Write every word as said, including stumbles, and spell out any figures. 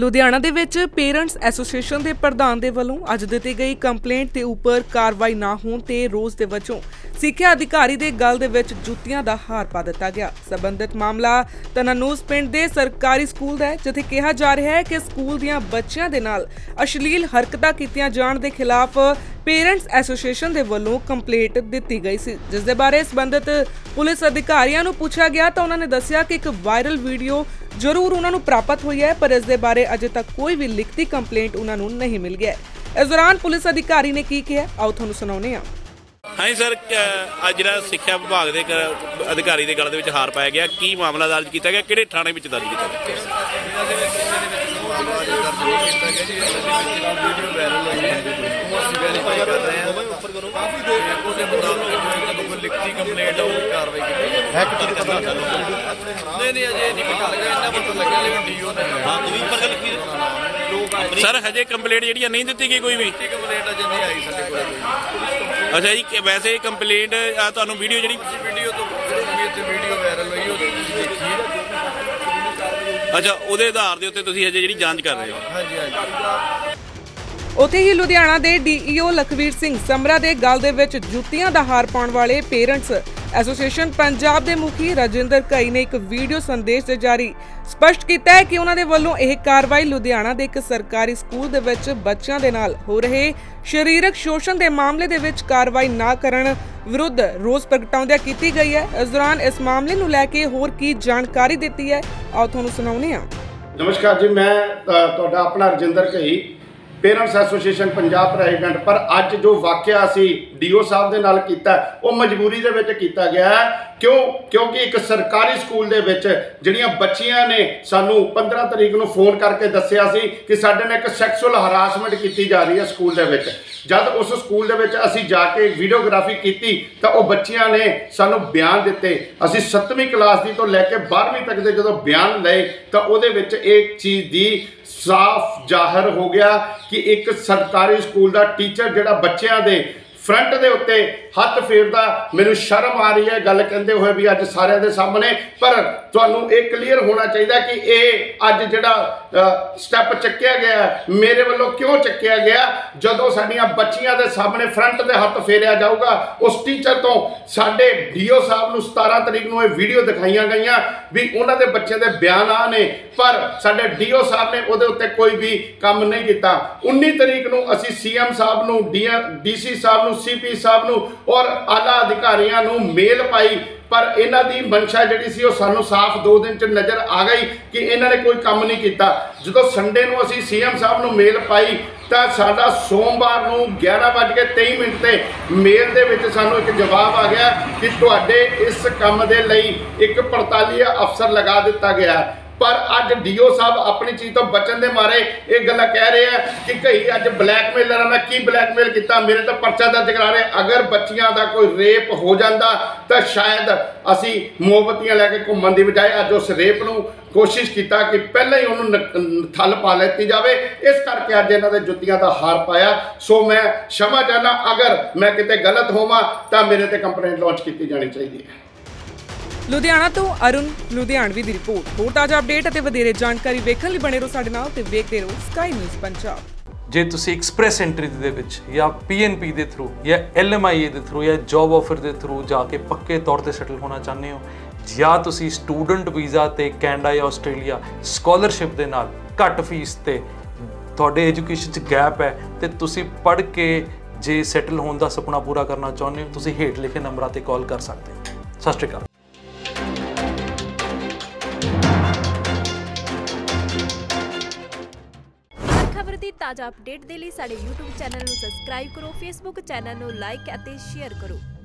लुधियाना दे विच parents association के प्रधान के वालों अज दिती गई कंप्लेंट के उपर कार्रवाई ना होण ते रोस दे वजों सिक्ख्या अधिकारी के गल दे विच जुत्तियां दा हार पा दिता गया। संबंधित मामला तनानूस पिंड के सरकारी स्कूल दा है, जिथे कहा जा रहा है कि स्कूल दियां बच्चियां दे नाल अश्लील हरकतां कीतियां जाण दे खिलाफ पेरेंट्स एसोसीएशन के वालों कंप्लेंट दी गई सी, जिस दे बारे संबंधित पुलिस अधिकारियों को पूछा गया तो उन्होंने दस्सिया कि एक वायरल वीडियो जरूर उन्होंने प्राप्त हुई है, पर इस दे बारे अजे तक कोई भी लिखती कंप्लेंट उन्होंने नहीं मिल गया। इस दौरान पुलिस अधिकारी ने की किया, आओ तुहानू सुणाउने आ। हाँ सर, अज जो सिक्ख्या विभाग के अधिकारी के गल में हार पाया गया, की मामला दर्ज किया गया, किहड़े थाणे में दर्ज किया गया? सर हजे कंप्लेंट जी नहीं दी गई कोई भी। अच्छा जी, वैसे कंप्लेंट तुहानू वीडियो जी अच्छा उहदे आधार दे उत्ते हजे जी जांच कर रहे हो। उत्थे ही लुधियाना दे डीईओ लखवीर सिंह समरा दे गल दे विच जुत्तियां दा हार पाउण वाले पेरेंट्स एसोसीएशन पंजाब दे मुखी राजेंद्र ने एक वीडियो संदेश दे जारी स्पष्ट किया है कि उन्हां दे वल्लों यह कार्रवाई लुधियाना दे एक सरकारी स्कूल दे विच बच्चियां दे नाल हो रहे शरीरक शोषण दे मामले दे विच कार्रवाई ना करन विरुद्ध रोस प्रगटाउंदियां कीती गई है। इस दौरान इस मामले नूं लै के होर की जानकारी दित्ती है, आओ तुहानूं सुणाउने आ। नमस्कार जी, मैं तुहाडा अपना राजेंद्र कई पेरेंट्स एसोसीएशन पंजाब प्रेजिडेंट। पर अज जो वाकया असी डी ओ साहब के नाल कीता वो मजबूरी दे विच कीता गया है। क्यों? क्योंकि एक सरकारी स्कूल दे विच जिहड़ियां बच्चियां ने सानू पंद्रह तरीक नूं फोन करके दस्सिया सी कि साडे ने एक सैक्सुअल हरासमेंट की जा रही है स्कूल दे विच। जब उस स्कूल दे विच असी जाके वीडियोग्राफी की तो वह बच्चियां ने सानू बयान दिते। असी सत्तवीं क्लास की तो लैके बारहवीं तक के जो बयान लए तो उहदे विच एक चीज़ की साफ जाहिर हो गया कि एक सरकारी स्कूल का टीचर जिहड़ा बच्चों के फ्रंट के उत्ते हत्थ फेरदा। मैनू शर्म आ रही है गल कहते हुए भी अज सारे के सामने, पर तुहानू ये क्लीयर होना चाहिए कि ये अज जिहड़ा स्टैप चुकया गया मेरे वालों क्यों चुकया गया। जदों साडियां बच्चियां दे सामने फ्रंट के हत्थ फेरिया जाऊगा उस टीचर तो साडे डीओ साहब नू सतारह तरीक नू वीडियो दिखाई गई भी उन्होंने के बच्चों के बयान आ ने, पर साडे डीओ साहब ने उहदे उत्ते कोई भी काम नहीं किया। उन्नी तरीक नू असी सी एम साहब नू डी डी सी साहब नू सीपी साहब नू और आला अधिकारियों नू मेल पाई, पर इन्हां दी मंशा जिहड़ी सी ओह सानू साफ दो दिन च नज़र आ गई कि इन्होंने कोई काम नहीं किया। जदों संडे नू असी सी एम साहब नू मेल पाई तो साडा सोमवार नू ग्यारह बज के तेई मिनट ते मेल दे विच सानू एक जवाब आ गया कि तुहाडे इस काम दे लई एक पड़तालीआ अफसर लगा दिता गया। पर अज डीओ साहब अपनी चीज़ तो बचन के मारे एक गल्ल कह रहे हैं कि कहीं अज ब्लैकमेल मैं की ब्लैकमेल किया, मेरे तो परचा दर्ज करा रहे। अगर बच्चियां का कोई रेप हो जाता तो शायद असी मोमबत्तियां लैके घूमन की बजाय अज उस रेप नूं कोशिश किया कि पहले ही उन्होंने थल पा लेती जाए। इस करके अज इन्होंने जुत्तियां का हार पाया। सो मैं क्षमा चाहना, अगर मैं कितने गलत होवां तो मेरे ते कंप्लेंट लॉन्च की जानी चाहिए। लुधियाना तो अरुण लुधियानवी की रिपोर्ट। होर ताज़ा अपडेट अते वधेरे जानकारी वेखण लई बने रहो साडे नाल ते वेखदे रहो स्काई न्यूज़ पंजाब। जे तुसीं एक्सप्रैस एंट्री दे विच या पी एन पी के थ्रू या एल एम आई ए के थ्रू या जॉब ऑफर के थ्रू जाके पक्के तौर पर सैटल होना चाहते हो, या तुसीं स्टूडेंट वीज़ा ते कैनेडा या आस्ट्रेलिया स्कॉलरशिप के नाल घट फीस ते तुहाडे एजुकेशन च गैप है ते तुसीं पढ़ के जे सैटल होने का सपना पूरा करना चाहते हो, तुसीं हेठ लिखे नंबरां ते कॉल कर सकते हो। सत श्री अकाल। ताज़ा अपडेट के लिए साडे यूट्यूब चैनल नूं सबसक्राइब करो, फेसबुक चैनल नूं लाइक अते शेयर करो।